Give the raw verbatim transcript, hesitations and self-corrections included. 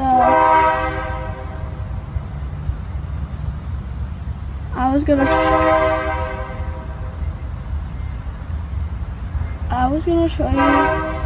so I was gonna sh I was gonna show you